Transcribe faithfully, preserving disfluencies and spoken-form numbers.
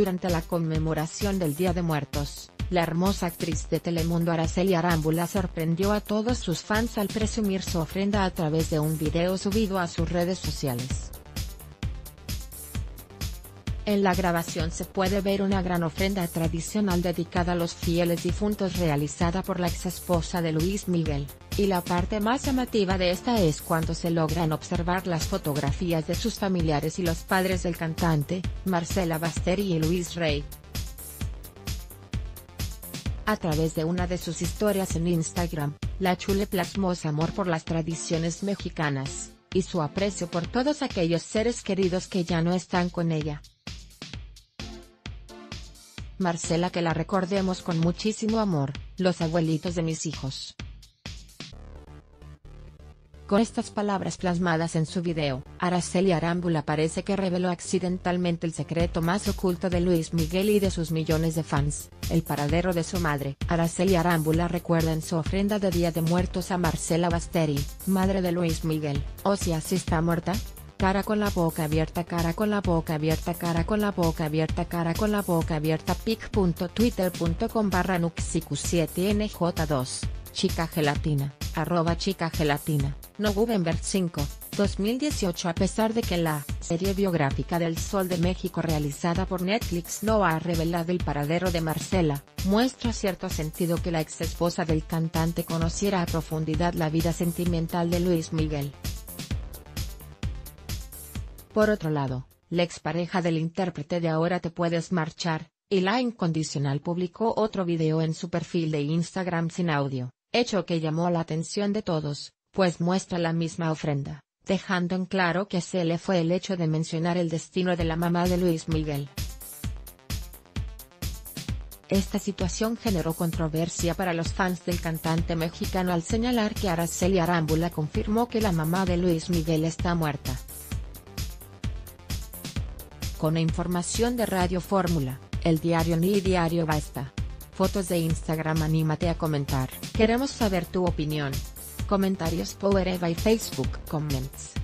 Durante la conmemoración del Día de Muertos, la hermosa actriz de Telemundo Aracely Arámbula sorprendió a todos sus fans al presumir su ofrenda a través de un video subido a sus redes sociales. En la grabación se puede ver una gran ofrenda tradicional dedicada a los fieles difuntos realizada por la exesposa de Luis Miguel, y la parte más llamativa de esta es cuando se logran observar las fotografías de sus familiares y los padres del cantante, Marcela Basteri y Luis Rey. A través de una de sus historias en Instagram, la Chule plasmó su amor por las tradiciones mexicanas, y su aprecio por todos aquellos seres queridos que ya no están con ella. Marcela, que la recordemos con muchísimo amor, los abuelitos de mis hijos. Con estas palabras plasmadas en su video, Aracely Arámbula parece que reveló accidentalmente el secreto más oculto de Luis Miguel y de sus millones de fans, el paradero de su madre. Aracely Arámbula recuerda en su ofrenda de Día de Muertos a Marcela Basteri, madre de Luis Miguel. ¿O si así está muerta? Cara con la boca abierta, cara con la boca abierta, cara con la boca abierta, cara con la boca abierta. pic punto twitter punto com barra nuxicu siete n j dos, chica gelatina, arroba chica gelatina, noviembre cinco, dos mil dieciocho. A pesar de que la serie biográfica del Sol de México realizada por Netflix no ha revelado el paradero de Marcela, muestra cierto sentido que la ex esposa del cantante conociera a profundidad la vida sentimental de Luis Miguel. Por otro lado, la expareja del intérprete de Ahora te puedes marchar, y la incondicional, publicó otro video en su perfil de Instagram sin audio, hecho que llamó la atención de todos, pues muestra la misma ofrenda, dejando en claro que se le fue el hecho de mencionar el destino de la mamá de Luis Miguel. Esta situación generó controversia para los fans del cantante mexicano al señalar que Aracely Arámbula confirmó que la mamá de Luis Miguel está muerta. Con información de Radio Fórmula, El Diario Ni Diario Basta. Fotos de Instagram. Anímate a comentar. Queremos saber tu opinión. Comentarios powered by Facebook Comments.